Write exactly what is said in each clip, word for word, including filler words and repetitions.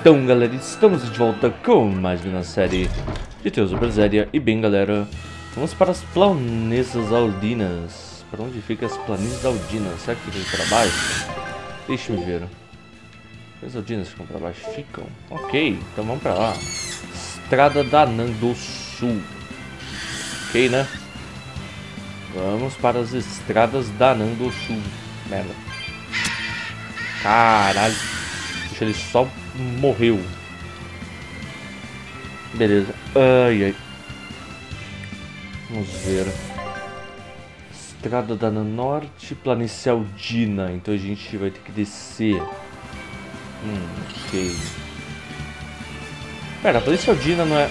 Então, galera, estamos de volta com mais uma série de Tales Of Berseria. E bem, galera, vamos para as planícies Aldinas. Para onde fica as planícies Aldinas? Será que ficam para baixo? Deixa eu ver. As Aldinas ficam para baixo? Ficam. Ok, então vamos para lá. Estrada Danando Sul. Ok, né? Vamos para as estradas Danando Sul. Merda. Caralho. Deixa ele só... Morreu. Beleza. Ai, ai. Vamos ver. Estrada da Norte, Planicial Dina. Então a gente vai ter que descer. Hum, ok. Pera, a Planicial Dina não é...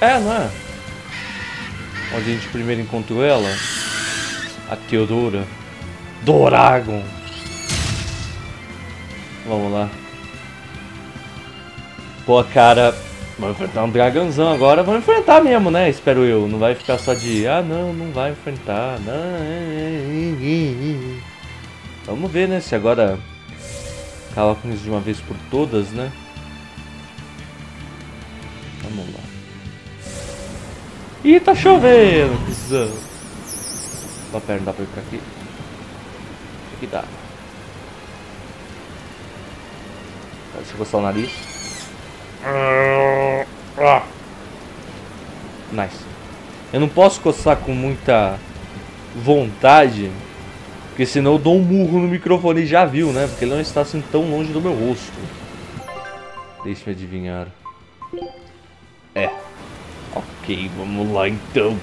É, não é? Onde a gente primeiro encontrou ela. A Teodora Doragon. Vamos lá. Pô, cara, vamos enfrentar um dragãozão agora, vamos enfrentar mesmo, né? Espero eu, não vai ficar só de, ah, não, não vai enfrentar, não, vamos ver, né, se agora acaba com isso de uma vez por todas, né? Vamos lá. Ih, tá chovendo! Só perna, dá pra ir pra aqui? Aqui dá. Deixa eu coçar o nariz. Nice. Eu não posso coçar com muita vontade, porque senão eu dou um murro no microfone e já viu, né? Porque ele não está assim tão longe do meu rosto. Deixa eu adivinhar. É. Ok, vamos lá então.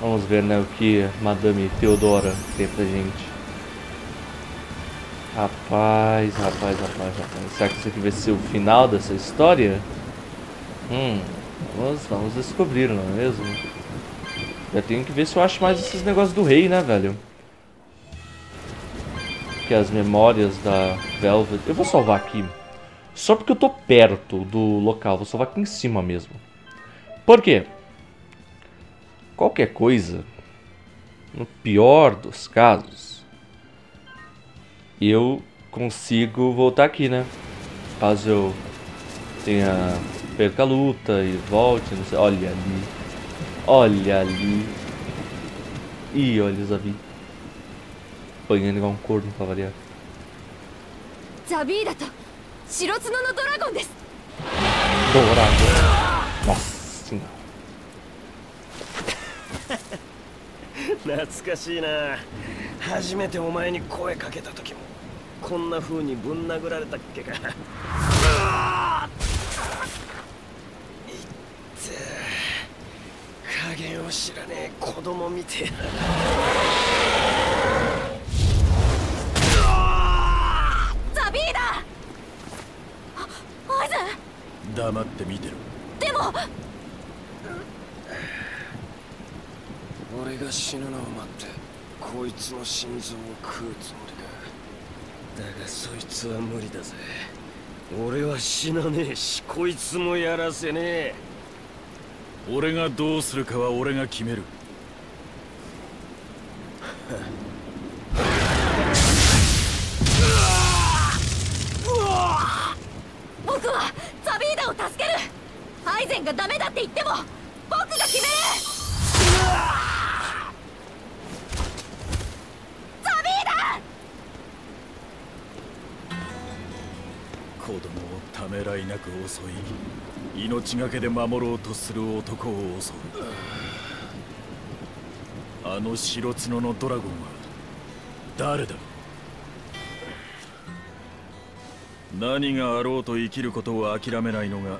Vamos ver, né, o que Madame Teodora tem pra gente. Rapaz, rapaz, rapaz, rapaz. Será que isso aqui vai ser o final dessa história? Hum, vamos, vamos descobrir, não é mesmo? Já tenho que ver se eu acho mais esses negócios do rei, né, velho? Que as memórias da Velvet... Eu vou salvar aqui. Só porque eu tô perto do local. Vou salvar aqui em cima mesmo. Por quê? Qualquer coisa, no pior dos casos, eu consigo voltar aqui, né? Caso eu tenha perca a luta e volte, não sei. Olha ali. Olha ali. Ih, olha o Xavi. Apanhando igual um corno pra variar. Zabida to Shirotsuno no Dragon desu. Doragon. Nossa senhora. 懐かしいな。初めてお前に声かけた時もこんな風にぶん殴られたっけか。いって加減を知らねえ子供みてえな。ザビーだ。アイゼン。黙って見てろ。でも。 俺が死ぬのを待ってこいつの心臓を食うつもりだ。だがそいつは無理だぜ。俺は死なねえしこいつもやらせねえ。俺がどうするかは俺が決める。僕はザビーダを助ける。アイゼンがダメだって言っても僕が決める。 子供をためらいなく襲い、命がけで守ろうとする男を襲う。あの白角のドラゴンは誰だ。何があろうと生きることを諦めないのが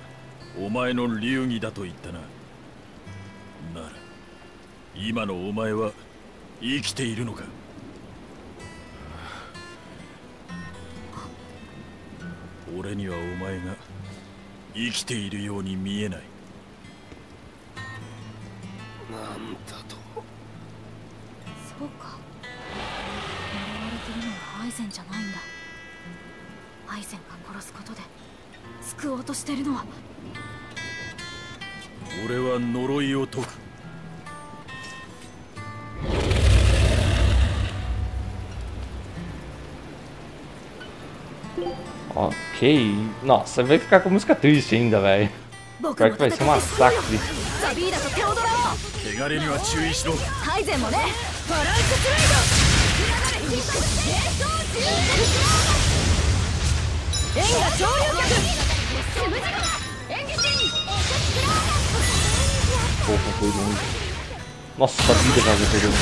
お前の流儀だと言ったな。なら今のお前は生きているのか。 俺にはお前が生きているように見えない。なんだと。そうか。狙われてるのはアイゼンじゃないんだ。アイゼンが殺すことで救おうとしてるのは。俺は呪いを解く。Ok. Nossa, vai ficar com a música triste ainda, velho. Pior que vai ser um massacre. Opa, foi longe. Nossa, a vida já perdeu.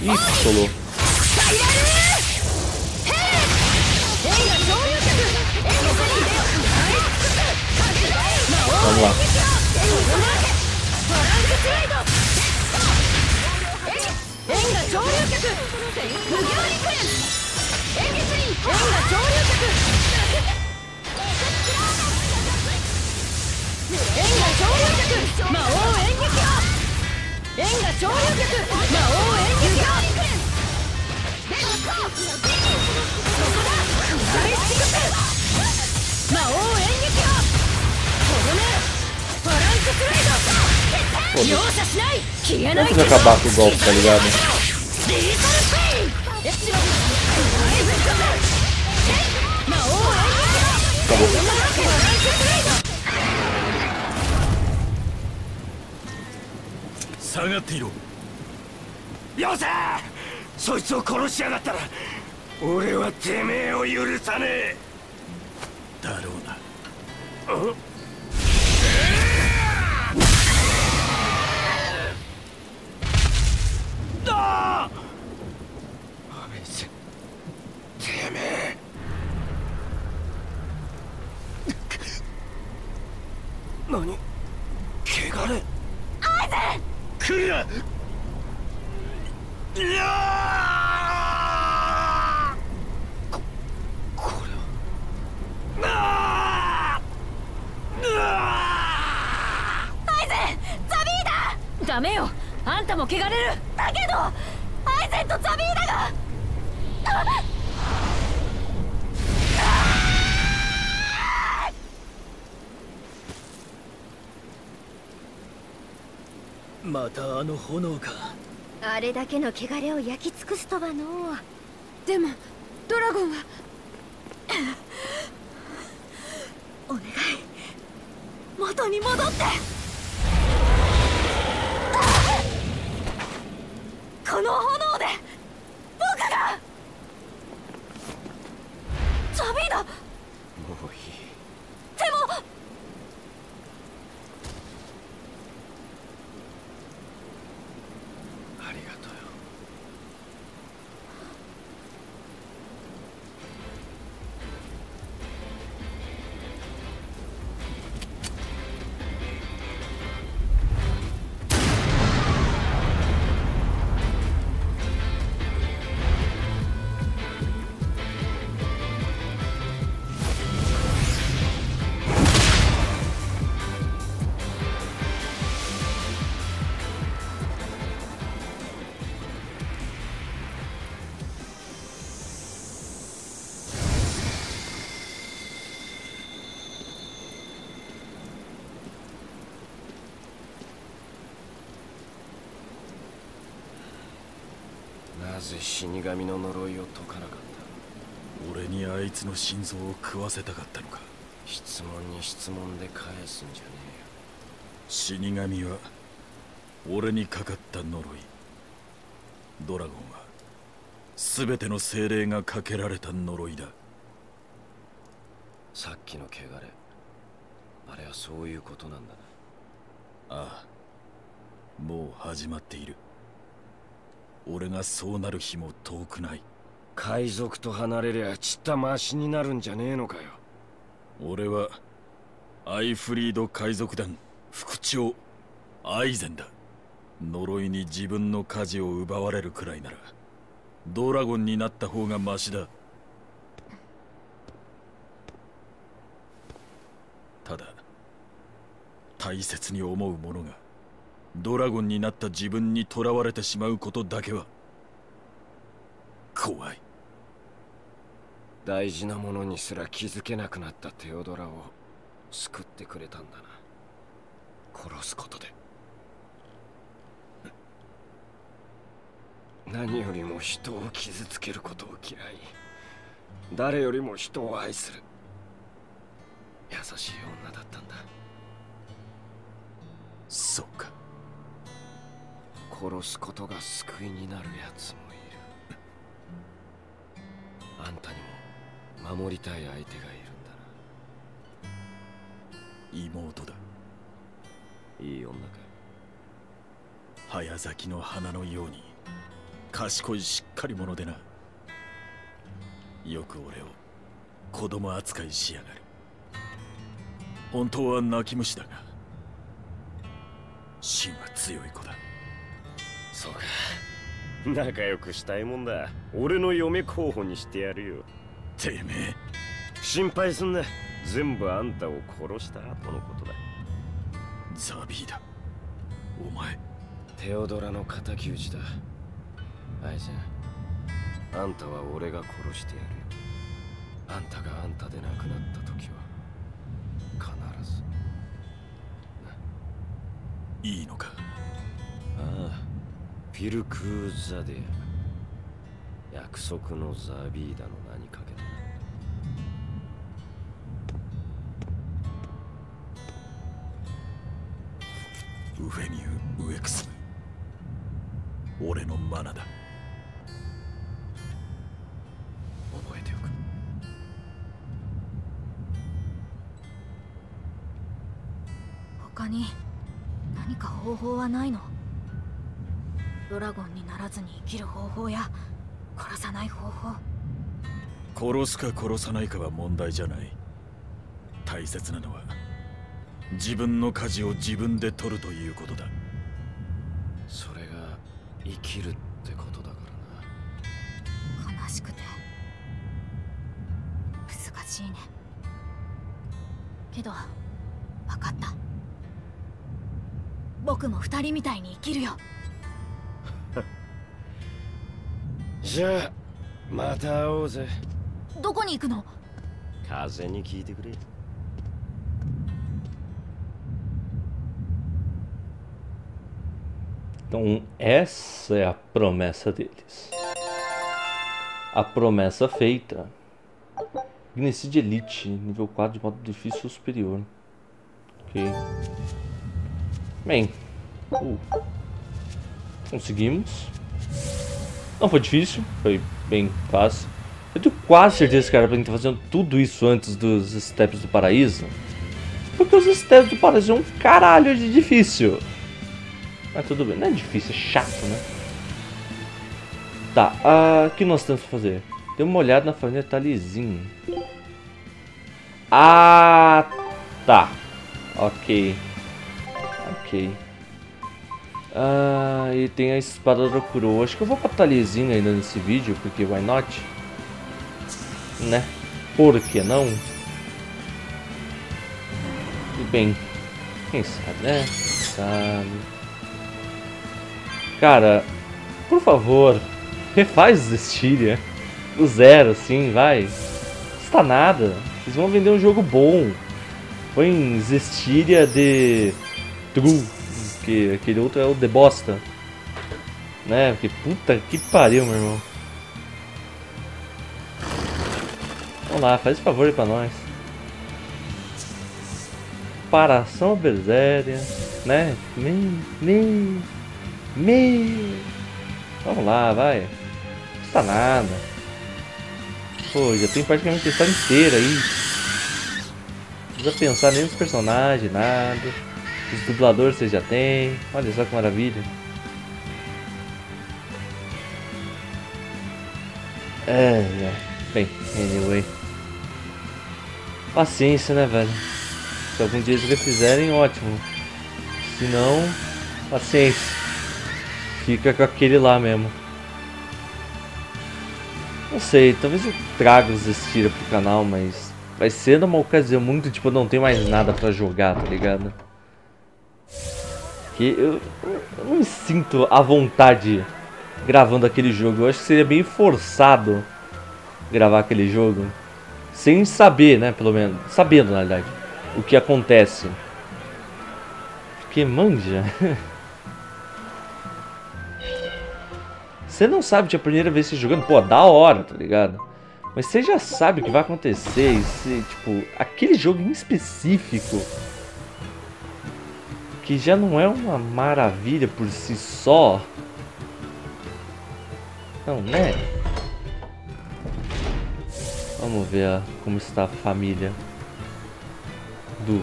Isso, solou. Vamos lá. Vamos acabar com o golpe, tá ligado? Acabou. Doragonが全ての精霊がかけられた呪いだ。さっきの穢れ、あれはそういうことなんだ。ああ、もう始まっている。俺がそうなる日も遠くない。 海賊と離れりゃちったましになるんじゃねえのかよ。俺はアイフリード海賊団副長アイゼンだ。呪いに自分の舵を奪われるくらいならドラゴンになった方がマシだ。ただ大切に思うものがドラゴンになった自分に囚われてしまうことだけは怖い。 大事なものにすら気づけなくなったテオドラを救ってくれたんだな。殺すことで何よりも人を傷つけることを嫌い。誰よりも人を愛する。優しい女だったんだ。そうか。殺すことが救いになるやつもいる。あんたにも守りたい相手がいるんだな。妹だ。いい女か。早咲きの花のように賢いしっかり者でな。よく俺を子供扱いしやがる。本当は泣き虫だが芯は強い子だ。そうか、仲良くしたいもんだ。俺の嫁候補にしてやるよ。てめえ心配すんな、全部あんたを殺した後のことだ。ザビーだ、お前テオドラの敵討ちだ。アイゼン、あんたは俺が殺してやるよ。あんたがあんたで亡くなった時は必ず。いいのか。ああ、フィルクーザデア、約束のザビーダの名にかけてな。ウフェミュウ・ウエクス、俺のマナだ。覚えておく。他に何か方法はないの？ドラゴンにならずに生きる方法や殺さない方法。殺すか殺さないかは問題じゃない。大切なのは自分の舵を自分で取るということだ。それが生きるってことだからな。悲しくて難しいね。けど分かった、僕も二人みたいに生きるよ。じゃあまた会おうぜ。どこに行くの？風に聞いてくれ。Então, essa é a promessa deles. A promessa feita. Gnecid Elite, nível quatro de modo difícil superior. Ok. Bem. Uh. Conseguimos. Não foi difícil, foi bem fácil. Eu tenho quase certeza, cara, pra quem tá fazendo tudo isso antes dos Steps do Paraíso. Porque os Steps do Paraíso é um caralho de difícil. Mas tudo bem, não é difícil, é chato, né? Tá, o uh, que nós temos que fazer? Dê uma olhada na família Talizinha. Ah, tá. Ok. Ok. Ah, e tem a espada do Rokurou. Acho que eu vou pra Talizinha ainda nesse vídeo, porque why not? Né? Por que não? E bem, quem sabe, né? Sabe... Cara, por favor, refaz Zestiria do zero, assim, vai. Não custa nada. Vocês vão vender um jogo bom. Põe Zestiria de True, que aquele outro é o de bosta. Né? Porque puta que pariu, meu irmão. Vamos lá, faz o favor aí pra nós. Planicial Berseria, né? Nem, nem... Me... Vamos lá, vai. Não custa nada. Pô, já tem praticamente a história inteira aí. Não precisa pensar nem nos personagens, nada. Os dubladores vocês já tem. Olha só que maravilha. É, é. Bem, anyway. Paciência, né, velho? Se algum dia eles refizerem, ótimo. Se não, paciência. Fica com aquele lá mesmo. Não sei, talvez eu traga os Zestiria pro canal, mas vai ser numa ocasião muito, tipo, eu não tenho mais nada pra jogar, tá ligado? Que eu, eu não me sinto à vontade gravando aquele jogo. Eu acho que seria bem forçado gravar aquele jogo. Sem saber, né, pelo menos. Sabendo, na verdade, o que acontece. Porque manja... Você não sabe de a primeira vez se jogando, pô, da hora, tá ligado? Mas você já sabe o que vai acontecer e se, tipo, aquele jogo em específico, que já não é uma maravilha por si só. Não, né? Vamos ver como está a família do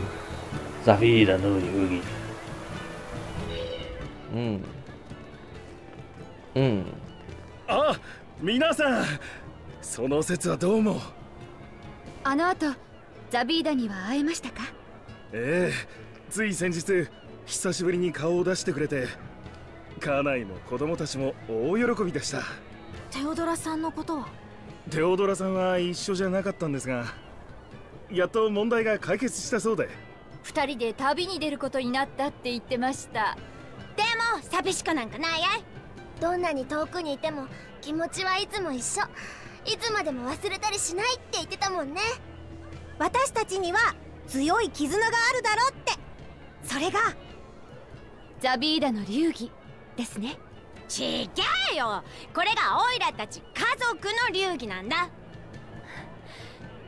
Zavira, do Yugi. Hum. Hum. Ah, minasan! その説はどうも。あの後、ザビーダには会えましたか？ええ、つい先日久しぶりに顔を出してくれて、家内も子供たちも大喜びでした。テオドラさんのことは？テオドラさんは一緒じゃなかったんですが、やっと問題が解決したそうで。二人で旅に出ることになったって言ってました。でも寂しくなんかないやい。どんなに遠くにいても気持ちはいつも一緒。 いつまでも忘れたりしないって言ってたもんね。私たちには強い絆があるだろうって。それがザビーダの流儀ですね。違えよ。これがオイラたち家族の流儀なんだ。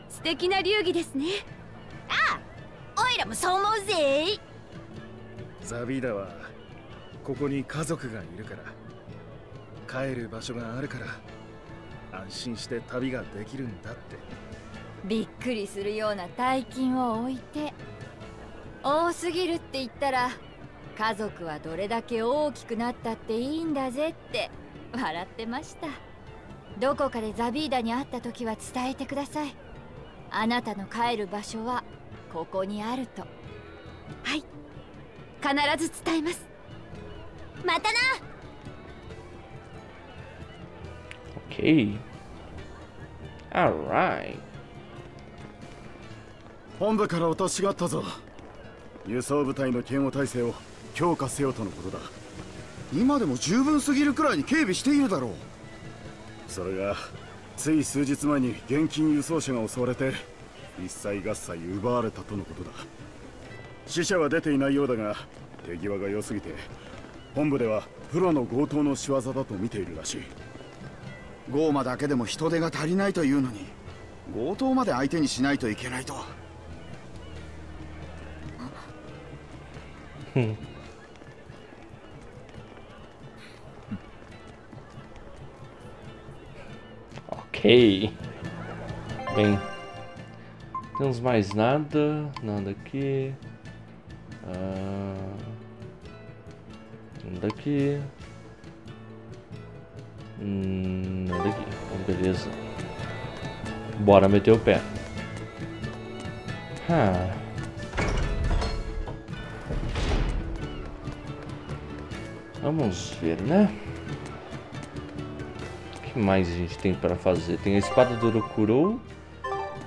素敵な流儀ですね。ああ、オイラもそう思うぜ。ザビーダはここに家族がいるから、帰る場所があるから 安心して旅ができるんだって。びっくりするような大金を置いて、多すぎるって言ったら家族はどれだけ大きくなったっていいんだぜって笑ってました。どこかでザビーダに会った時は伝えてください。あなたの帰る場所はここにあると。はい、必ず伝えます。またな。 Ok. Alright. 本部からお達しがあったぞ。輸送部隊の警護体制を強化せよとのことだ。今でも十分すぎるくらいに警備しているだろう。それがつい数日前に現金輸送車が襲われて一切合切奪われたとのことだ。死者は出ていないようだが手際が良すぎて本部ではプロの強盗の仕業だと見ているらしい。 ゴーマだけでも人手が足りないというのに、強盗まで相手にしないといけないと。Ok. Bem, temos mais nada, nada aqui, ah, nada aqui. Hum, nada aqui. Então, beleza. Bora meter o pé. Ah. Vamos ver, né? O que mais a gente tem para fazer? Tem a espada do Rokurou,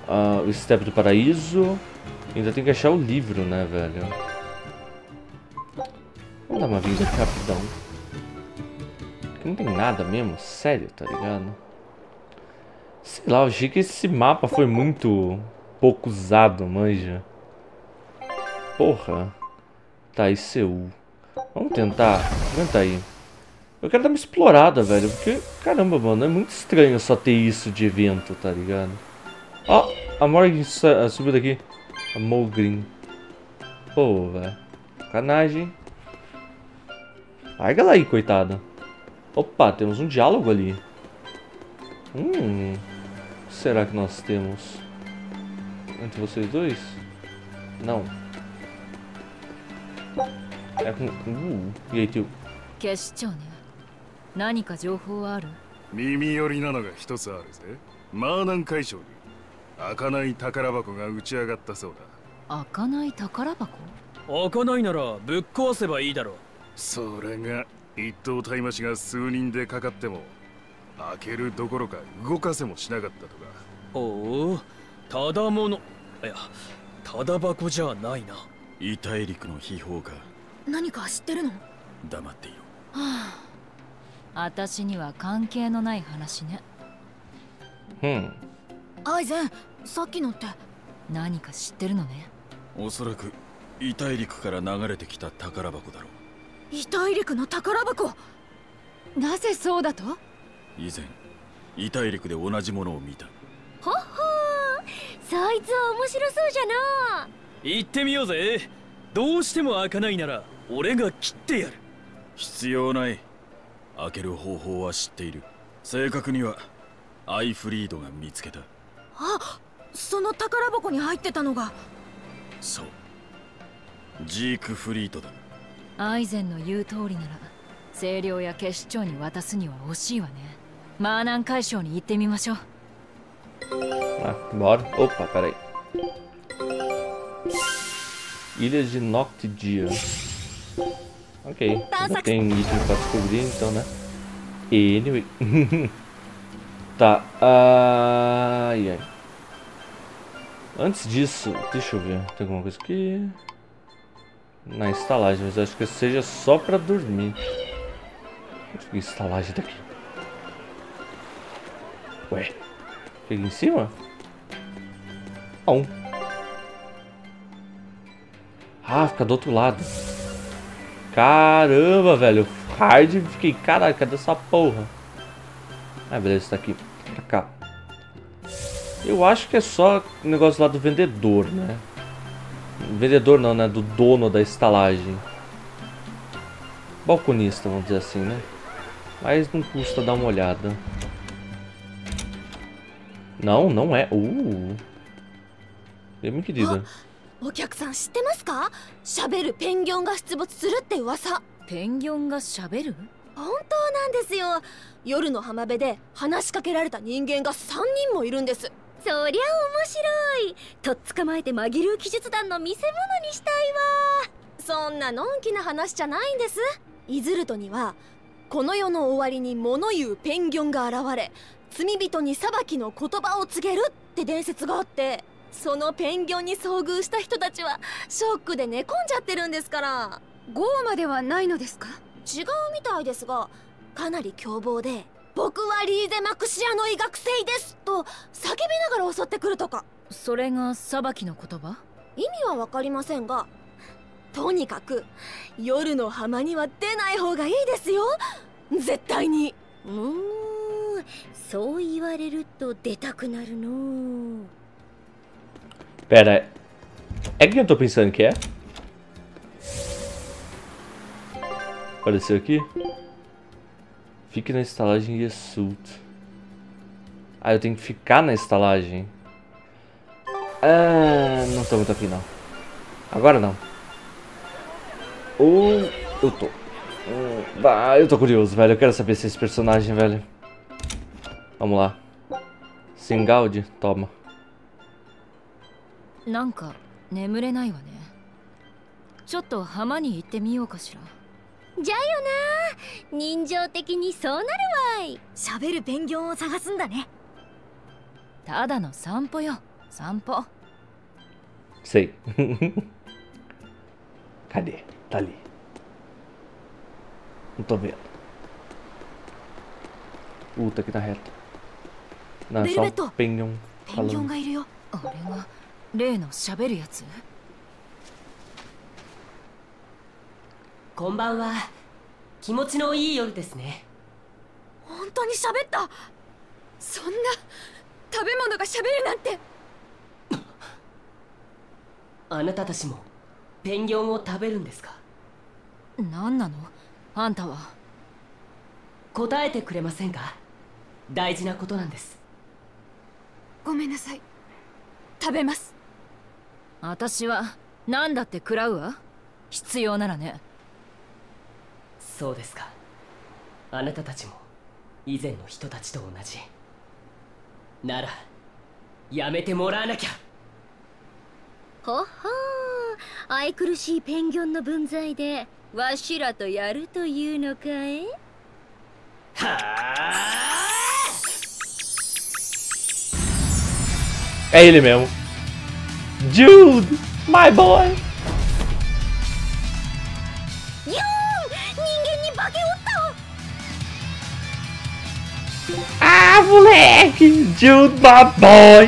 uh, o Step do Paraíso. Ainda tem que achar o livro, né, velho? Vamos dar uma vida rapidão. Não tem nada mesmo, sério, tá ligado? Sei lá, eu achei que esse mapa foi muito pouco usado, manja. Porra. Tá, I C U. Vamos tentar, aguenta aí. Eu quero dar uma explorada, velho, porque, caramba, mano, é muito estranho só ter isso de evento, tá ligado? Ó, oh, a Morgan subiu daqui. A Molgrim. Pô, velho. Sacanagem. Larga lá aí, coitada. Opa, temos um diálogo ali. Hum, o que será que nós temos? Entre vocês dois? Não. É com... Uh, e aí, tio? Akanai 一頭対魔師が数人でかかっても開けるどころか動かせもしなかったとか。おお、ただもの、いや、ただ箱じゃないな。異大陸の秘宝か。何か知ってるの？黙っていろ。はあ、私には関係のない話ね。うん。アイゼン、さっきのって何か知ってるのね。おそらく異大陸から流れてきた宝箱だろう。 異大陸の宝箱。なぜそうだと？以前、異大陸で同じものを見た。ほっほー、そいつは面白そうじゃな。行ってみようぜ。どうしても開かないなら、俺が切ってやる。必要ない。開ける方法は知っている。正確にはアイフリードが見つけた。あ、その宝箱に入ってたのが。そう。ジークフリートだ。アイゼンの言う通りなら、清涼や警視庁に渡すには惜しいわね。マーナン海峡に行ってみましょう。Ah, bora. Opa, peraí. Ilha de Noctidia. Ok, não tem item pra descobrir, então, né? Anyway. Tá, ai, ai. Antes disso, deixa eu ver. Tem alguma coisa aqui? Na estalagem, mas acho que seja só pra dormir. Que estalagem daqui? Ué, peguei em cima? Não. Ah, fica do outro lado. Caramba, velho. Hard, fiquei, caralho, cadê essa porra? Ah, beleza, tá aqui. Pra cá. Eu acho que é só o negócio lá do vendedor, né? Vendedor não, né? Do dono da estalagem. Balconista, vamos dizer assim, né? Mas não custa dar uma olhada. Não, não é. Uh. Bem querida. O 僕はリーゼマクシアの医学生ですと叫びながら襲ってくるとか。それが裁きの言葉？意味はわかりませんが、とにかく夜の浜には出ない方がいいですよ。絶対に。うーん、そう言われると出たくなるの。Pera, é que eu tô pensando que é? Apareceu aqui? Fique na estalagem Yasult. Ah, eu tenho que ficar na estalagem? Ah, não tô muito aqui não. Agora não. Ou eu tô. Ah, eu tô curioso, velho. Eu quero saber se esse personagem, velho. Vamos lá. Singaldi, toma. Nanka, nemurenai wa ne. Chotto hama ni itte miyou kashira. じゃよな。人情的にそうなるわい。喋るペンギョンを探すんだね。ただの散歩よ。散歩。Sei. Cadê? Tá ali. Não tô vendo. Puta que tá reto. Não, só um penhão. Penhãoがいるよ。あれは例の喋るやつ? こんばんは。気持ちのいい夜ですね。本当に喋った。そんな食べ物が喋るなんて。あなたたちもペンギョンを食べるんですか。何なの？あんたは。答えてくれませんか。大事なことなんです。ごめんなさい。食べます。私は何だって食らうわ。必要ならね。 そうですか。あなたたちも以前の人たちと同じ。ならやめてもらわなきゃ。ほほー、愛くるしいペンギョンの分際でわしらとやるというのかい。はあ。É ele mesmo. Jude, my boy. Ah, moleque! Jude, my boy!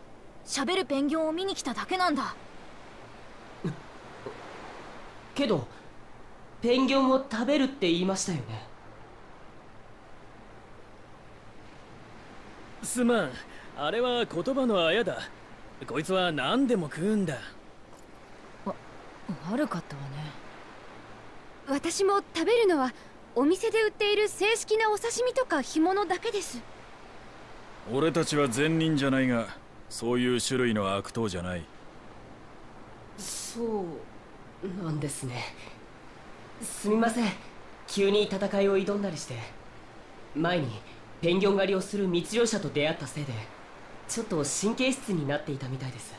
Shaberu penguin o mi ni kita dake nan da. Kedo penguin mo taberu tte iimashita yo ne. すまん、あれは言葉のあやだ。こいつは何でも食うんだ。わ、悪かったわね。私も食べるのはお店で売っている正式なお刺身とか干物だけです。俺たちは善人じゃないが、そういう種類の悪党じゃない。そうなんですね。すみません、急に戦いを挑んだりして。前に ペンギョン狩りをする密漁者と出会ったせいで、ちょっと神経質になっていたみたいです。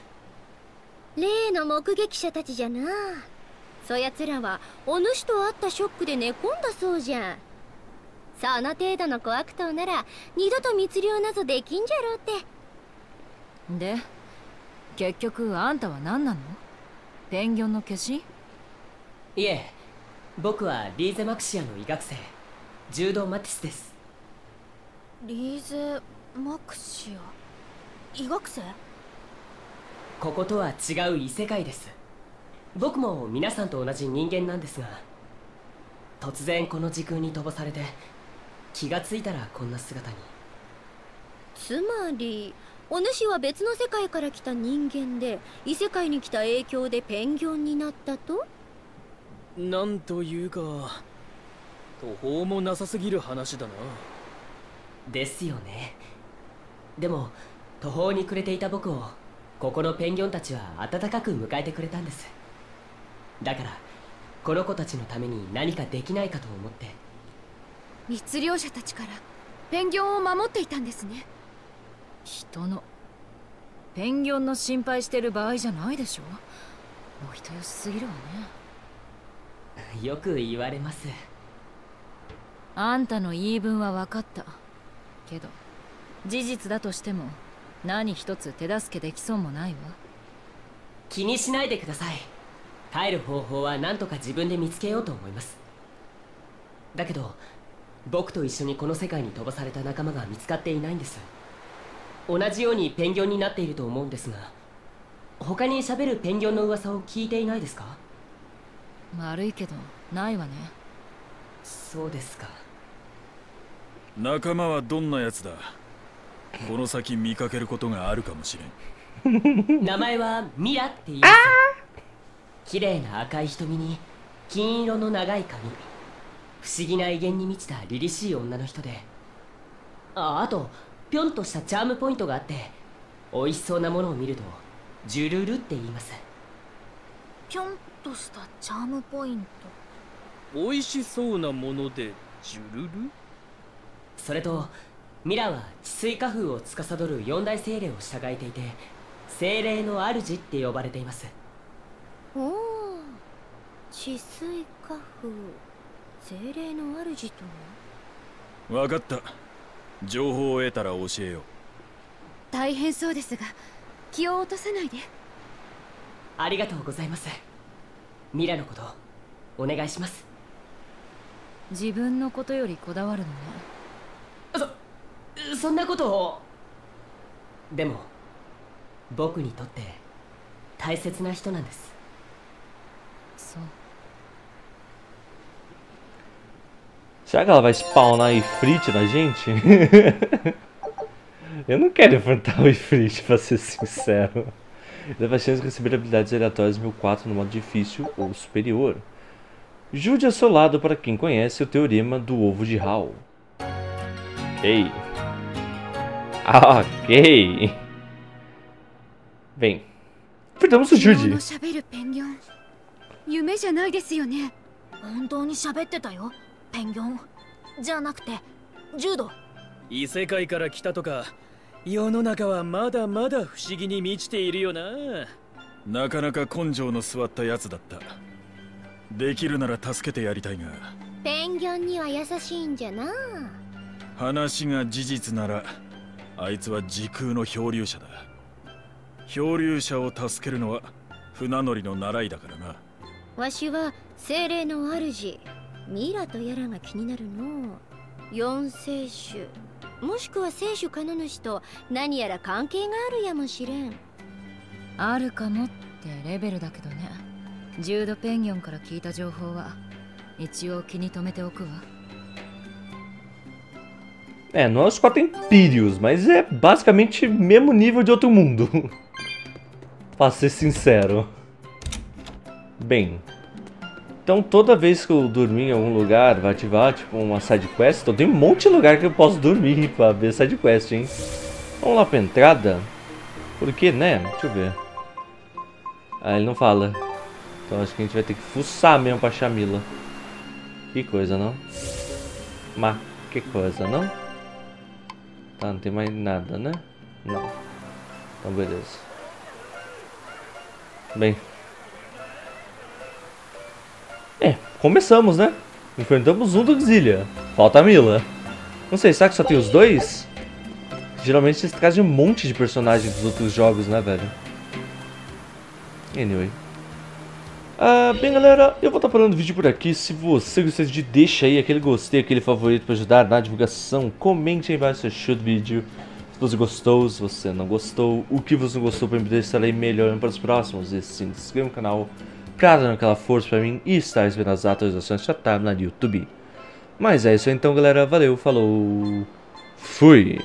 例の目撃者たちじゃな。そやつらはお主と会ったショックで寝込んだそうじゃん。その程度の小悪党なら二度と密漁などできんじゃろうって。で、結局あんたは何なの？ペンギョンの化身？いえ、僕はリーゼマクシアの医学生、ジュード・マティスです。 リーゼマクシア、医学生？こことは違う異世界です。僕も皆さんと同じ人間なんですが、突然この時空に飛ばされて、気がついたらこんな姿に。つまりお主は別の世界から来た人間で、異世界に来た影響でペンギョンになったと？なんというか、途方もなさすぎる話だな。 ですよね。でも途方に暮れていた僕を、ここのペンギョンたちは温かく迎えてくれたんです。だからこの子たちのために何かできないかと思って。密漁者たちからペンギョンを守っていたんですね。人のペンギョンの心配してる場合じゃないでしょ。お人よしすぎるわね。よく言われます。あんたの言い分は分かった。 けど事実だとしても何一つ手助けできそうもないわ。気にしないでください。帰る方法は何とか自分で見つけようと思います。だけど僕と一緒にこの世界に飛ばされた仲間が見つかっていないんです。同じようにペンギョンになっていると思うんですが、他に喋るペンギョンの噂を聞いていないですか？悪いけどないわね。そうですか。 仲間はどんなやつだ？この先見かけることがあるかもしれん。名前はミラっていう。綺麗な赤い瞳に金色の長い髪、不思議な威厳に満ちた凛々しい女の人で、あ、あとぴょんとしたチャームポイントがあって、美味しそうなものを見るとジュルルって言います。ぴょんとしたチャームポイント、美味しそうなものでジュルル。 それとミラは治水化風を司る四大精霊を従えていて、精霊の主って呼ばれています。おお、治水化風、精霊の主とは。わかった。情報を得たら教えよう。大変そうですが気を落とさないで。ありがとうございます。ミラのことお願いします。自分のことよりこだわるのね。 そ, そんなことを。でも僕にとって大切な人なんです。そう。Será que ela vai spawnar Ifrit na gente? Eu não quero enfrentar o Ifrit, pra ser sincero. Leva a chance de receber habilidades aleatórias mil e quatro no modo difícil ou superior. Jude é solado para quem conhece o teorema do ovo de Hall. Ok. Ok. Bem. Enfrentamos o Jude. Mila to yara ga kininaru no. Yon seishu, moshiku wa seishu kananushi to nani yara kankei ga aru yamoshiren. Aru kamo tte level da kedo ne. Judo Pengion kara kiita joujou wa ichiou ki ni tomete oku wa. É, nós quatro tem Pyrios, mas é basicamente mesmo nível de outro mundo. Pra ser sincero. Bem, então toda vez que eu dormir em algum lugar, vai ativar tipo uma sidequest. Então tem um monte de lugar que eu posso dormir pra ver sidequest, hein? Vamos lá pra entrada? Porque, né? Deixa eu ver. Ah, ele não fala. Então acho que a gente vai ter que fuçar mesmo pra achar Mila. Que coisa, não? Mas que coisa, não? Tá, não tem mais nada, né? Não. Então beleza. Bem... É, começamos, né? Enfrentamos um do Xillia. Falta a Mila. Não sei, será que só tem os dois? Geralmente vocês trazem um monte de personagens dos outros jogos, né, velho? Anyway. Ah, bem, galera, eu vou estar parando o vídeo por aqui. Se você gostou de deixa aí aquele gostei, aquele favorito para ajudar na divulgação. Comente aí embaixo se achou do vídeo. Se você gostou, se você não gostou. O que você não gostou para me deixar aí melhorando para os próximos. E sim, se inscreva no canal. Pra dar aquela força pra mim e estar esperando as atualizações da timeline no YouTube. Mas é isso aí, então, galera. Valeu, falou, fui!